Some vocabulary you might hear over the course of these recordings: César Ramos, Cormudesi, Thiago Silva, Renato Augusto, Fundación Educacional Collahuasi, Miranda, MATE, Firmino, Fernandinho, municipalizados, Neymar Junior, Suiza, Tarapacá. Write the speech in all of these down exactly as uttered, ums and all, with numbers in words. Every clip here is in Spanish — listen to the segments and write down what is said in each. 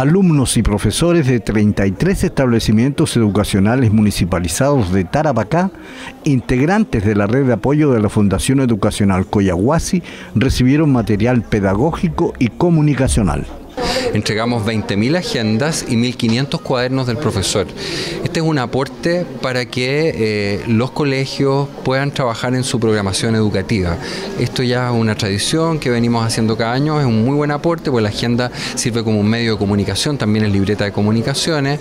alumnos y profesores de treinta y tres establecimientos educacionales municipalizados de Tarapacá, integrantes de la red de apoyo de la Fundación Educacional Collahuasi, recibieron material pedagógico y comunicacional. Entregamos veinte mil agendas y mil quinientos cuadernos del profesor. Este es un aporte para que eh, los colegios puedan trabajar en su programación educativa. Esto ya es una tradición que venimos haciendo cada año, es un muy buen aporte, pues la agenda sirve como un medio de comunicación, también es libreta de comunicaciones,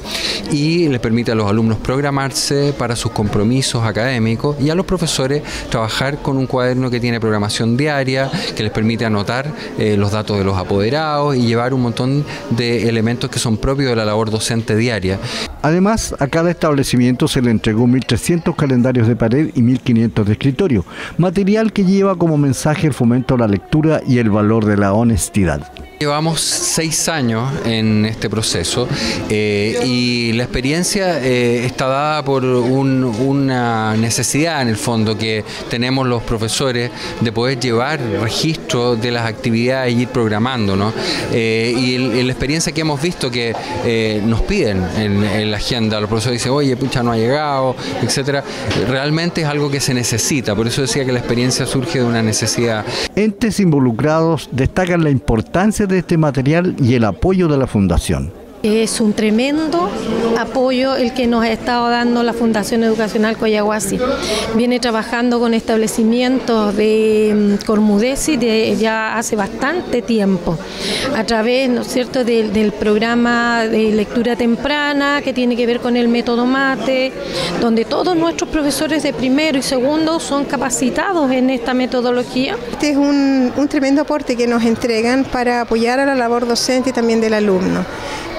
y les permite a los alumnos programarse para sus compromisos académicos y a los profesores trabajar con un cuaderno que tiene programación diaria, que les permite anotar eh, los datos de los apoderados y llevar un montón de elementos que son propios de la labor docente diaria. Además, a cada establecimiento se le entregó mil trescientos calendarios de pared y mil quinientos de escritorio, material que lleva como mensaje el fomento a la lectura y el valor de la honestidad. Llevamos seis años en este proceso eh, y la experiencia eh, está dada por un, una necesidad en el fondo que tenemos los profesores de poder llevar registro de las actividades y ir programando, ¿no? Eh, y el, la experiencia que hemos visto que eh, nos piden en, en la agenda, los profesores dicen, oye, pucha, no ha llegado, etcétera. Realmente es algo que se necesita, por eso decía que la experiencia surge de una necesidad. Entes involucrados destacan la importancia de este material y el apoyo de la Fundación. Es un tremendo apoyo el que nos ha estado dando la Fundación Educacional Collahuasi. Viene trabajando con establecimientos de Cormudesi de ya hace bastante tiempo, a través, ¿no es cierto?, del, del programa de lectura temprana que tiene que ver con el método MATE, donde todos nuestros profesores de primero y segundo son capacitados en esta metodología. Este es un, un tremendo aporte que nos entregan para apoyar a la labor docente y también del alumno.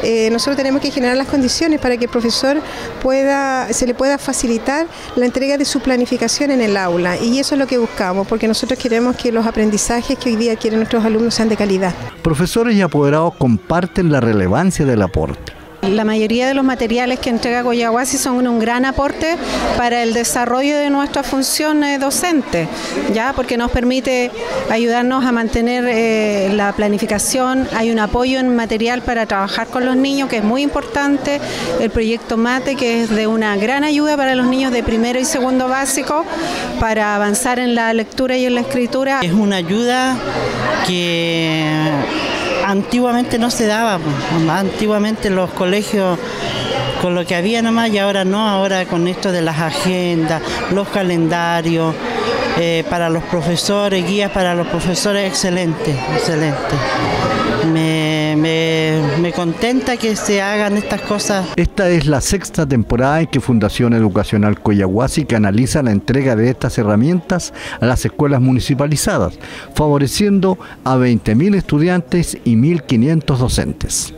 Eh, nosotros tenemos que generar las condiciones para que el profesor pueda, se le pueda facilitar la entrega de su planificación en el aula, y eso es lo que buscamos, porque nosotros queremos que los aprendizajes que hoy día quieren nuestros alumnos sean de calidad. Profesores y apoderados comparten la relevancia del aporte. La mayoría de los materiales que entrega Collahuasi son un gran aporte para el desarrollo de nuestra función docente, ya porque nos permite ayudarnos a mantener eh, la planificación. Hay un apoyo en material para trabajar con los niños que es muy importante, el proyecto MATE, que es de una gran ayuda para los niños de primero y segundo básico para avanzar en la lectura y en la escritura. Es una ayuda que antiguamente no se daba, antiguamente los colegios con lo que había nomás, y ahora no, ahora con esto de las agendas, los calendarios, eh, para los profesores, guías para los profesores, excelente, excelente. Me, me, me contenta que se hagan estas cosas. Esta es la sexta temporada en que Fundación Educacional Collahuasi canaliza la entrega de estas herramientas a las escuelas municipalizadas, favoreciendo a veinte mil estudiantes y mil quinientos docentes.